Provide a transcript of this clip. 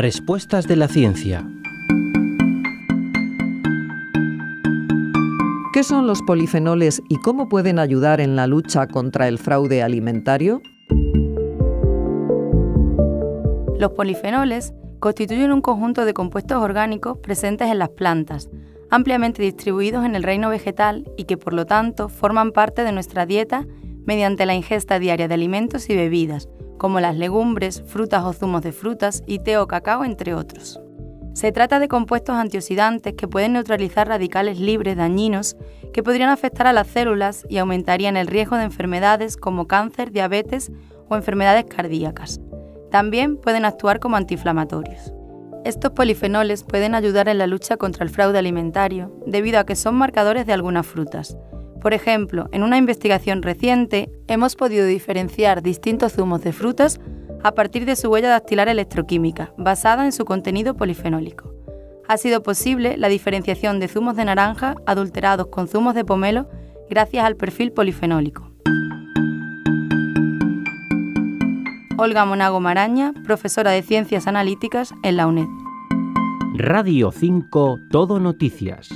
Respuestas de la ciencia. ¿Qué son los polifenoles y cómo pueden ayudar en la lucha contra el fraude alimentario? Los polifenoles constituyen un conjunto de compuestos orgánicos presentes en las plantas, ampliamente distribuidos en el reino vegetal y que, por lo tanto, forman parte de nuestra dieta mediante la ingesta diaria de alimentos y bebidas, como las legumbres, frutas o zumos de frutas y té o cacao, entre otros. Se trata de compuestos antioxidantes que pueden neutralizar radicales libres dañinos que podrían afectar a las células y aumentarían el riesgo de enfermedades como cáncer, diabetes o enfermedades cardíacas. También pueden actuar como antiinflamatorios. Estos polifenoles pueden ayudar en la lucha contra el fraude alimentario debido a que son marcadores de algunas frutas. Por ejemplo, en una investigación reciente hemos podido diferenciar distintos zumos de frutas a partir de su huella dactilar electroquímica, basada en su contenido polifenólico. Ha sido posible la diferenciación de zumos de naranja adulterados con zumos de pomelo gracias al perfil polifenólico. Olga Monago Maraña, profesora de Ciencias Analíticas en la UNED. Radio 5, Todo Noticias.